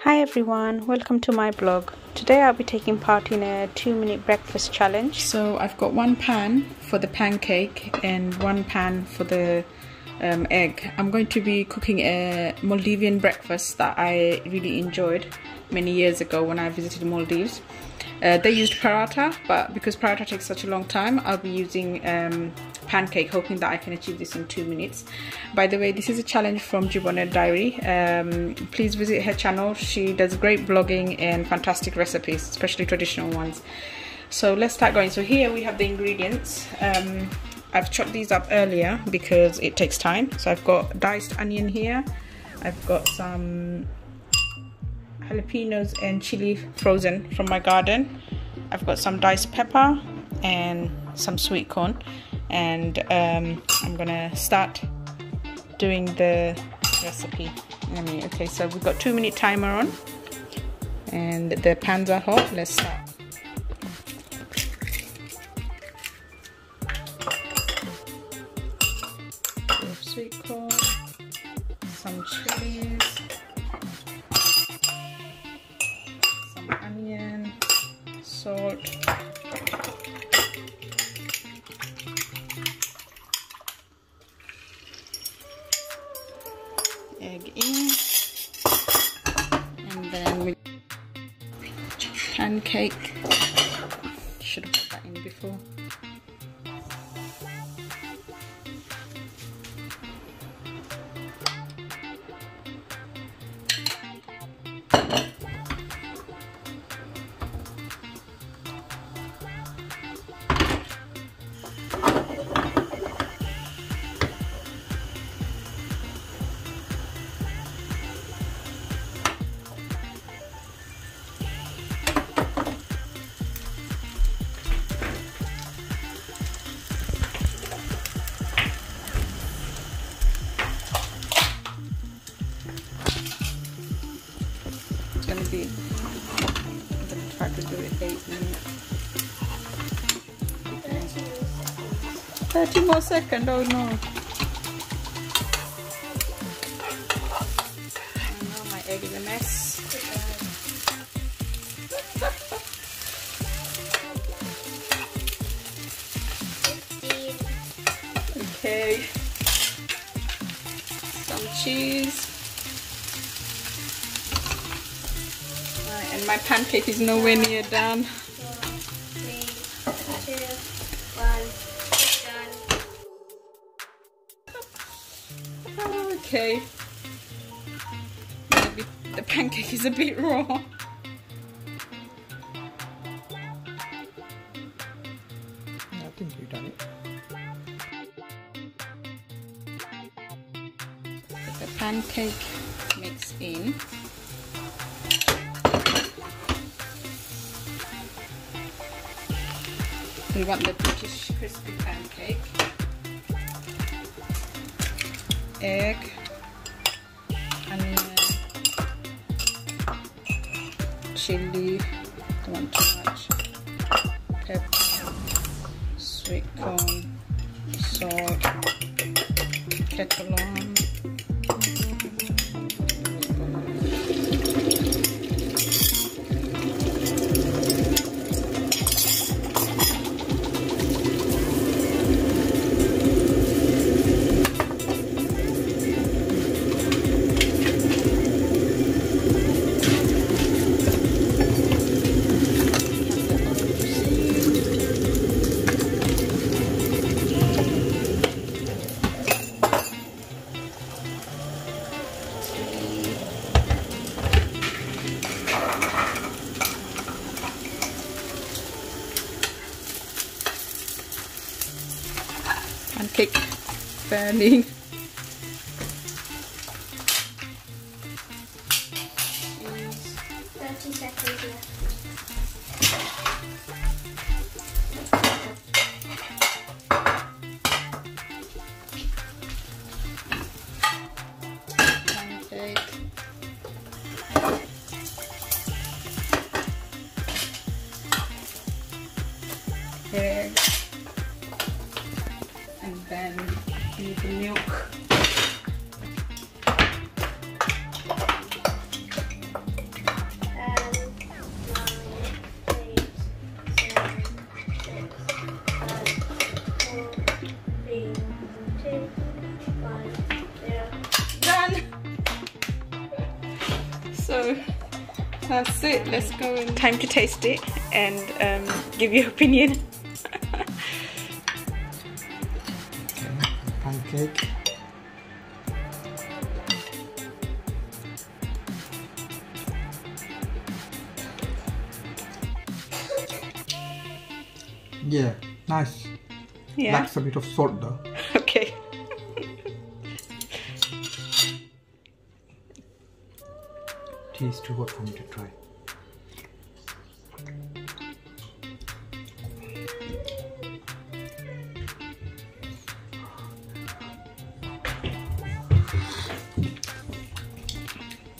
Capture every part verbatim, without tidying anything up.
Hi everyone, welcome to my blog. Today I'll be taking part in a two minute breakfast challenge. So I've got one pan for the pancake and one pan for the um, egg. I'm going to be cooking a Maldivian breakfast that I really enjoyed many years ago when I visited Maldives. Uh, they used paratha, but because paratha takes such a long time, I'll be using um, pancake, hoping that I can achieve this in two minutes. By the way, this is a challenge from Jiboner Diary. Um, please visit her channel. She does great blogging and fantastic recipes, especially traditional ones. So let's start going. So here we have the ingredients. Um, I've chopped these up earlier because it takes time. So I've got diced onion here. I've got some jalapenos and chili frozen from my garden. I've got some diced pepper and some sweet corn, and um, I'm gonna start doing the recipe. I mean, okay, so we've got two minute timer on and the pans are hot. Let's start. Some sweet corn, some chilies, onion, salt, egg in, and then we pancake. Should have put that in before. Gonna be, I'm gonna try to do it eight minutes. Thirty more seconds. Oh no! I know my egg is a mess. Okay. Some cheese. And my pancake is nowhere near done. four, three, two, one, done. Okay. Maybe the pancake is a bit raw. I think you've done it. Put the pancake mix in. We want the British crispy pancake. Egg. Onion. Chili. Don't want too much. Pepper. Sweet corn. Salt. Kettle on. Pancake burning. Thirty seconds left. Pancake. Egg. Then need the milk. So that's it, let's go in. Time to taste it and um, give your opinion. Okay, pancake. Yeah, nice. Yeah. Lacks a bit of salt though. Okay. It's too hot for me to try.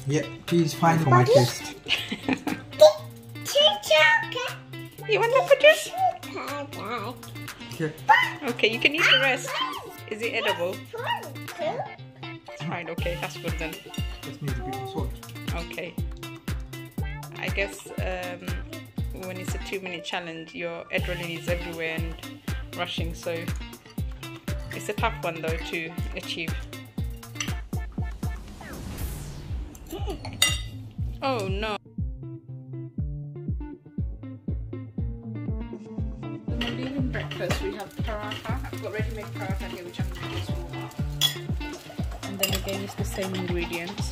Yeah, tea is fine for my taste. You want the produce? Okay. Okay, you can eat the rest. Is it edible? It's fine, okay, that's good then. Just needs a bit of salt. Okay, I guess um, when it's a two minute challenge, your adrenaline is everywhere and rushing, so it's a tough one though to achieve. Oh no! The Maldivian breakfast, we have paratha. I've got ready-made paratha here, which I'm going to use warm up. And then again, it's the same ingredients.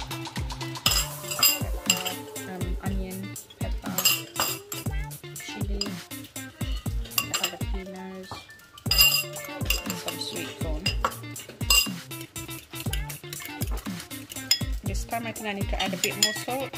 This time I think I need to add a bit more salt.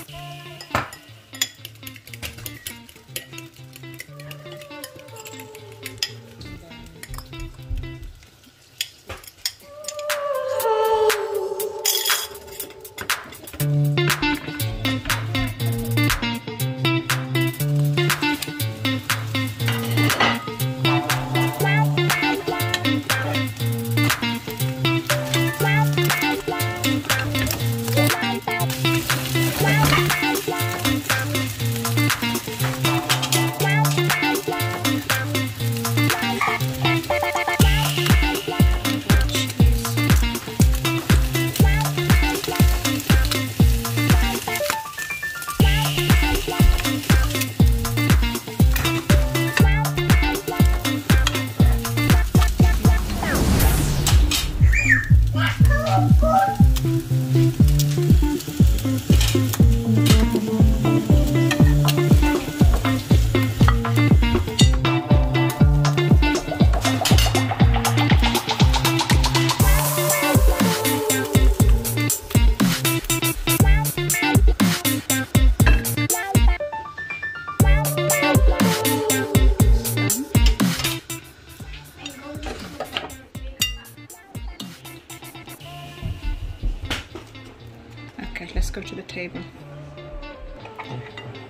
Let's go to the table.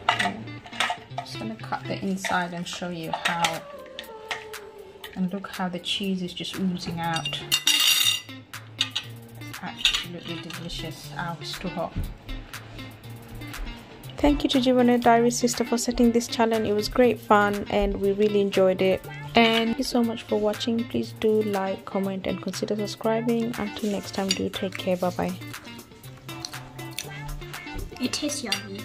I'm just gonna cut the inside and show you how, and look how the cheese is just oozing out. It's absolutely delicious. Oh, it's too hot. Thank you to Jiboner Diary sister for setting this challenge. It was great fun and we really enjoyed it. And thank you so much for watching. Please do like, comment and consider subscribing. Until next time, do take care. Bye bye. It tastes yummy.